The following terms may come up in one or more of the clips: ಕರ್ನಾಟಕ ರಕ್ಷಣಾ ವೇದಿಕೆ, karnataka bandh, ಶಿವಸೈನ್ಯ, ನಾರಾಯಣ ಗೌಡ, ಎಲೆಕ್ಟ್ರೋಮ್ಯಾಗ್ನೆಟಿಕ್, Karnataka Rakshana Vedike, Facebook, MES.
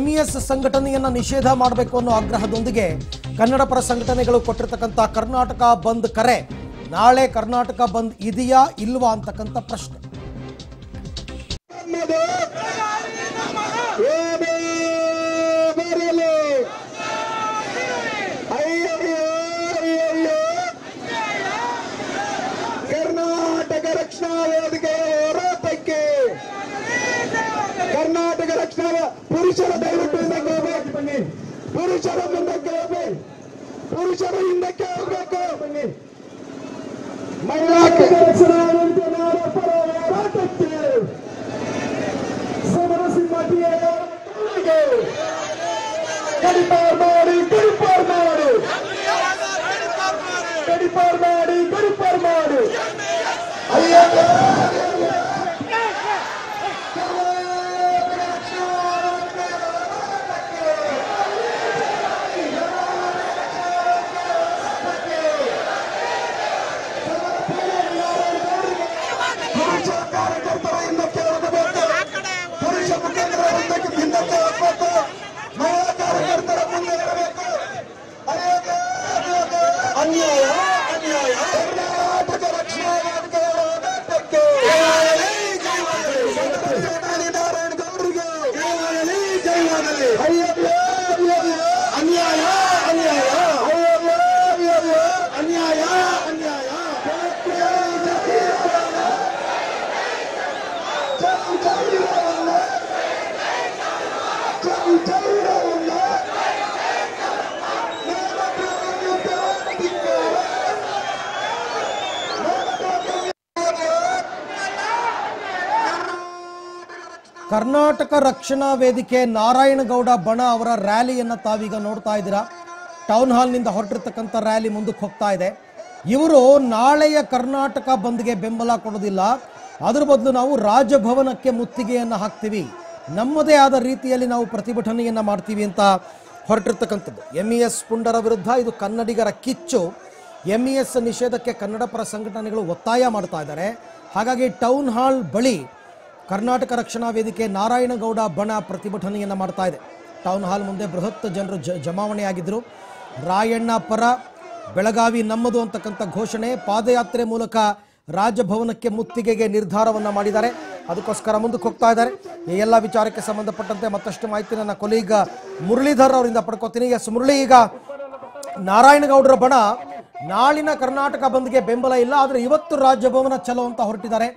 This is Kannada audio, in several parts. MES ಸಂಘಟನೆಯನ್ನು ನಿಷೇಧ ಮಾಡಬೇಕು ಅನ್ನೋ ಆಗ್ರಹದೊಂದಿಗೆ ಕನ್ನಡಪರ ಸಂಘಟನೆಗಳು ಕೊಟ್ಟಿರತಕ್ಕಂತ ಕರ್ನಾಟಕ ಬಂದ್ ಕರೆ ನಾಳೆ ಕರ್ನಾಟಕ ಬಂದ್ ಇದೆಯಾ ಇಲ್ವಾ ಅಂತಕಂತ ಪ್ರಶ್ನೆ ಕರ್ನಾಟಕ ರಕ್ಷಣಾ ವೇದಿಕೆ ಹೋರಾಟಕ್ಕೆ ಕರ್ನಾಟಕ ರಕ್ಷಣಾ ಪುರುಷರ ದಯವಿಟ್ಟು ಹಿಂದಕ್ಕೆ ಹೋಗಬೇಕು ಬನ್ನಿ ಪುರುಷರ ಮುಂದಕ್ಕೆ ಹೋಗಬೇಕು ಪುರುಷರು ಹಿಂದಕ್ಕೆ ಹೋಗಬೇಕು ಬನ್ನಿ ಮಹಿಳಾ ರಕ್ಷಣಾವಂತ ನಾರ ಪರ ಹೋರಾಟಕ್ಕೆ ಸಮರ ಸಿಂಹಟಿಯ ಹೋರಾಟಕ್ಕೆ ಗಡಿಪಾರ್ ಮಾಡಿ ಗಡಿಪಾರ್ ಮಾಡಿ ಗಡಿಪಾರ್ ಮಾಡಿ ಅಯ್ಯೋ कर्नाटक रक्षणा वेदिके नारायण गौड़ बण अवर र्यालियन्न तावीग नोड्ता इद्दीरा टाउन हाल निंद होरटिरतक्कंत र्याली मुंदक्के होग्ता इदे इवरु नाळेय कर्नाटक बंद्गे बेंबल कोडोदिल्ल अदर बदलु नावु राजभवनक्के मुत्तिगेयन्न हाक्तीवि नम्मदे आद रीतियल्लि नावु प्रतिभटनेयन्न माड्तीवि अंत होरटिरतक्कंतद्दु MES पुंडर विरुद्ध इदु कन्नडिगर किच्चु MES निषेधक्के कन्नडपर संघटनेगळु ಒತ್ತಾಯ ಮಾಡ್ತಾ ಇದ್ದಾರೆ ಹಾಗಾಗಿ ಟೌನ್ ಹಾಲ್ ಬಳಿ कर्नाटक रक्षणा वेदिके नारायण गौड़ बण प्रतिभटनेयन्न माड्ता इदे टाउन हाल मुंदे बृहत् जनरु जमावणेयागिद्दरु रायण्ण पर बेळगावी नम्मदु अंतकंत घोषणे पादयात्रे मूलक ರಾಜಭವನಕ್ಕೆ ಮುತ್ತಿಗೆಗೆ ನಿರ್ಧಾರವನ್ನ ಮಾಡಿದ್ದಾರೆ ಅದಕ್ಕೋಸ್ಕರ ಮುಂದಕ್ಕೆ ಹೋಗ್ತಾ ಇದ್ದಾರೆ ಈ ಎಲ್ಲ ವಿಚಾರಕ್ಕೆ ಸಂಬಂಧಪಟ್ಟಂತೆ ಮತ್ತಷ್ಟು ಮಾಹಿತಿಯನ್ನು ನನ್ನ ಕೊಲೀಗ ಮುರಳೀಧರ್ ಅವರಿಂದ ಪಡೆದುಕೊಳ್ಳುತ್ತೇನೆ ಎಸ್ ಮುರಳಿ ಈಗ ನಾರಾಯಣ ಗೌಡರ ಬಣ ನಾಳಿನ ಕರ್ನಾಟಕ ಬಂದ್ಗೆ ಬೆಂಬಲ ಇಲ್ಲ ಆದರೆ ಇವತ್ತು ರಾಜಭವನ ಚಲೋ ಅಂತ ಹೊರಟಿದ್ದಾರೆ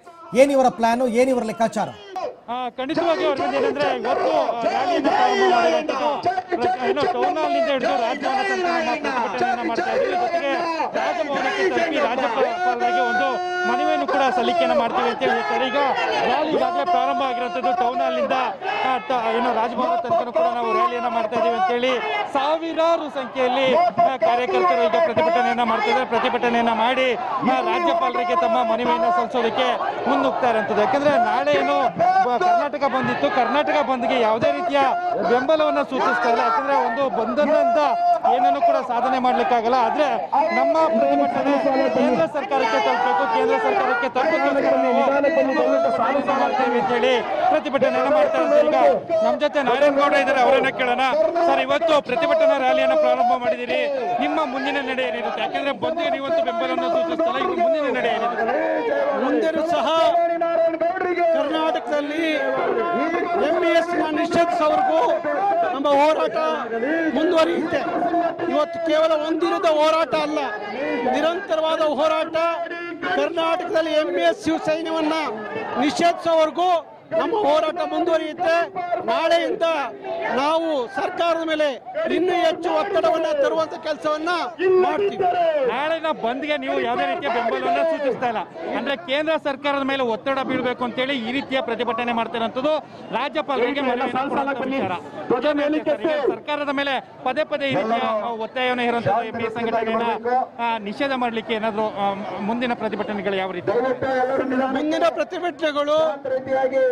ಏನಿವರ ಪ್ಲಾನ್ ಏನಿವರ ಲೆಕ್ಕಾಚಾರ ಖಂಡಿತವಾಗಿ ಅವರು ಏನಂದ್ರೆ ಇವತ್ತು ರಾಜ್ಯದ ಟೌನಲ್ಲಿ ಹಿಡಿದು ರಾಜಭವನ ಮಾಡ್ತಾ ಇದ್ದೀವಿ ಜೊತೆಗೆ ರಾಜಭವನಕ್ಕೆ ತಲುಪಿ ರಾಜ್ಯಪಾಲರಿಗೆ ಒಂದು ಮನವಿಯನ್ನು ಕೂಡ ಸಲ್ಲಿಕೆಯನ್ನು ಮಾಡ್ತೀವಿ ಅಂತ ಹೇಳ್ತಾರೆ ಈಗ ರ್ಯಾಲಿ ಈಗಾಗಲೇ ಪ್ರಾರಂಭ ಆಗಿರುವಂಥದ್ದು ಟೌನಲ್ಲಿಂದ ರಾಜಭವನ ತನಕ ಕೂಡ ನಾವು ರ್ಯಾಲಿಯನ್ನು ಮಾಡ್ತಾ ಇದ್ದೀವಿ ಅಂತೇಳಿ ಸಾವಿರಾರು ಸಂಖ್ಯೆಯಲ್ಲಿ ಕಾರ್ಯಕರ್ತರು ಈಗ ಪ್ರತಿಭಟನೆಯನ್ನ ಮಾಡ್ತಿದ್ದಾರೆ ಪ್ರತಿಭಟನೆಯನ್ನ ಮಾಡಿ ರಾಜ್ಯಪಾಲರಿಗೆ ತಮ್ಮ ಮನವಿಯನ್ನು ಸಲ್ಲಿಸೋದಕ್ಕೆ ಮುನ್ನುಗ್ತಾ ಇರುವಂಥದ್ದು ಯಾಕಂದ್ರೆ ನಾಳೆ ಏನು ಕರ್ನಾಟಕ ಬಂದಿತ್ತು ಕರ್ನಾಟಕ ಬಂದ್ಗೆ ಯಾವುದೇ ರೀತಿಯ ಬೆಂಬಲವನ್ನ ಸೂಚಿಸ್ತಾ ಇಲ್ಲ ಯಾಕಂದ್ರೆ ಒಂದು ಬಂಧನದಿಂದ ಏನನ್ನು ಕೂಡ ಸಾಧನೆ ಮಾಡ್ಲಿಕ್ಕಾಗಲ್ಲ ಆದ್ರೆ ನಮ್ಮ ಪ್ರತಿಭಟನೆ ಕೇಂದ್ರ ಸರ್ಕಾರಕ್ಕೆ ತಲುಪಬೇಕು ಕೇಂದ್ರ ಸರ್ಕಾರಕ್ಕೆ ತಲುಪಬೇಕು ಅಂತ ಹೇಳಿ ಪ್ರತಿಭಟನೆಯನ್ನ ಮಾಡ್ತಾ ಇದ್ದಾರೆ ಈಗ ನಮ್ಮ ಜೊತೆ ನಾರಾಯಣ ಗೌಡ ಇದ್ದಾರೆ ಅವರನ್ನ ಕೇಳೋಣ ಸರ್ ಇವತ್ತು ಪ್ರತಿಭಟನಾ ರ್ಯಾಲಿಯನ್ನು ಪ್ರಾರಂಭ ಮಾಡಿದಿರಿ ನಿಮ್ಮ ಮುಂದಿನ ನಡೆ ಏನಿರುತ್ತೆ ಯಾಕಂದ್ರೆ ಬಂದ್ಗೆ ನೀವಂತೂ ಬೆಂಬಲವನ್ನು ಸೂಚಿಸ್ತಾ ಇಲ್ಲ ಮುಂದಿನ ನಡೆ ಏನಿರುತ್ತೆ ಮುಂದೆನೂ ಸಹ ಕರ್ನಾಟಕದಲ್ಲಿ MES ನಿಷೇಧಿಸೋವರೆಗೂ ನಮ್ಮ ಹೋರಾಟ ಮುಂದುವರಿಯುತ್ತೆ ಇವತ್ತು ಕೇವಲ ಒಂದಿನದ ಹೋರಾಟ ಅಲ್ಲ ನಿರಂತರವಾದ ಹೋರಾಟ ಕರ್ನಾಟಕದಲ್ಲಿ MES ಶಿವಸೈನ್ಯವನ್ನ ನಿಷೇಧಿಸೋವರೆಗೂ ನಮ್ಮ ಹೋರಾಟ ಮುಂದುವರಿಯುತ್ತೆ ನಾಳೆಯಿಂದ ನಾವು ಸರ್ಕಾರದ ಮೇಲೆ ಇನ್ನೂ ಹೆಚ್ಚು ಒತ್ತಡವನ್ನ ತರುವಂತ ಕೆಲಸವನ್ನ ಮಾಡ್ತೀವಿ ನಾಳಿನ ಬಂದ್ಗೆ ನೀವು ಯಾವುದೇ ರೀತಿಯ ಬೆಂಬಲವನ್ನ ಸೂಚಿಸ್ತಾ ಇಲ್ಲ ಅಂದ್ರೆ ಕೇಂದ್ರ ಸರ್ಕಾರದ ಮೇಲೆ ಒತ್ತಡ ಬೀಳಬೇಕು ಅಂತೇಳಿ ಈ ರೀತಿಯ ಪ್ರತಿಭಟನೆ ಮಾಡ್ತಿರೋಂಥದ್ದು ರಾಜ್ಯಪಾಲರಿಗೆ ಸರ್ಕಾರದ ಮೇಲೆ ಪದೇ ಪದೇ ಈ ರೀತಿಯ ಒತ್ತಾಯವನ್ನು ಇರುವಂತದ್ದು MES ಸಂಘಟನೆಯನ್ನ ನಿಷೇಧ ಮಾಡ್ಲಿಕ್ಕೆ ಏನಾದ್ರು ಮುಂದಿನ ಪ್ರತಿಭಟನೆಗಳು ಯಾವ ರೀತಿ ಮುಂದಿನ ಪ್ರತಿಭಟನೆಗಳು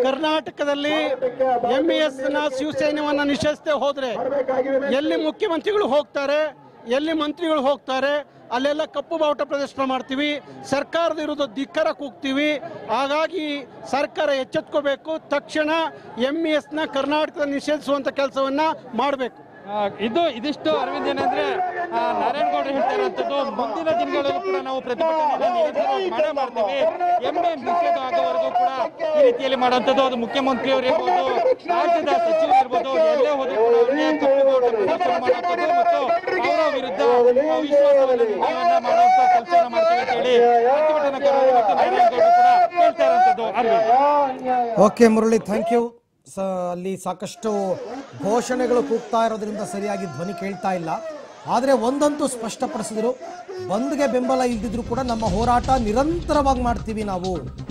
ಕರ್ನಾಟಕದಲ್ಲಿ MES ನ ಶಿವಸೈನ್ಯವನ್ನ ನಿಷೇಧಿಸದೆ ಹೋದ್ರೆ ಎಲ್ಲಿ ಮುಖ್ಯಮಂತ್ರಿಗಳು ಹೋಗ್ತಾರೆ ಎಲ್ಲಿ ಮಂತ್ರಿಗಳು ಹೋಗ್ತಾರೆ ಅಲ್ಲೆಲ್ಲ ಕಪ್ಪು ಬಾವುಟ ಪ್ರದರ್ಶನ ಮಾಡ್ತೀವಿ, ಸರ್ಕಾರದ ವಿರುದ್ಧ ಧಿಕ್ಕಾರ ಕೂಗ್ತೀವಿ. ಹಾಗಾಗಿ ಸರ್ಕಾರ ಎಚ್ಚೆತ್ತುಕೋಬೇಕು, ತಕ್ಷಣ MES ನ ಕರ್ನಾಟಕದಲ್ಲಿ ನಿಷೇಧಿಸುವಂತ ಕೆಲಸವನ್ನ ಮಾಡಬೇಕು. ಇದು ಇದಿಷ್ಟು ಅರವಿಂದ್ ಏನಂದ್ರೆ ನಾರಾಯಣ ಗೌಡ ಹೇಳ್ತಾ ಇರುವಂತದ್ದು, ಮುಂದಿನ ದಿನಗಳಲ್ಲೂ ಕೂಡ ನಾವು ಪ್ರತಿಭಟನೆ ಮಾಡ್ತೀವಿ, MES ನಿಷೇಧ ಆಗೋವರೆಗೂ ಕೂಡ ಈ ರೀತಿಯಲ್ಲಿ ಮಾಡುವಂಥದ್ದು. ಅದು ಮುಖ್ಯಮಂತ್ರಿ ಅವರು ಇರ್ಬೋದು, ರಾಜ್ಯದ ಸಚಿವರು ಇರ್ಬೋದು, ಎಲ್ಲೇ ಹೋದ್ರು ಕೂಡ ಅವರಿಗೆ ಕಪ್ಪು ಮತ್ತು ಅವರ ವಿರುದ್ಧ ವಿಶ್ವಾಸವನ್ನು ಮಾಡುವಂತ ಕೆಲಸ ಮಾಡ್ತೀವಿ ಅಂತ ಹೇಳಿ ಪ್ರತಿಭಟನಾಕಾರರು ಮತ್ತು ನಾರಾಯಣ ಗೌಡ ಕೂಡ ಹೇಳ್ತಾ ಇರುವಂತದ್ದು. Arvind. Okay Murali, thank you. ಅಲ್ಲಿ ಸಾಕಷ್ಟು ಘೋಷಣೆಗಳು ಕೂಗ್ತಾ ಇರೋದ್ರಿಂದ ಸರಿಯಾಗಿ ಧ್ವನಿ ಕೇಳ್ತಾ ಇಲ್ಲ. ಆದರೆ ಒಂದಂತೂ ಸ್ಪಷ್ಟಪಡಿಸಿದರು, ಬಂದ್ಗೆ ಬೆಂಬಲ ಇಲ್ದಿದ್ರು ಕೂಡ ನಮ್ಮ ಹೋರಾಟ ನಿರಂತರವಾಗಿ ಮಾಡ್ತೀವಿ ನಾವು.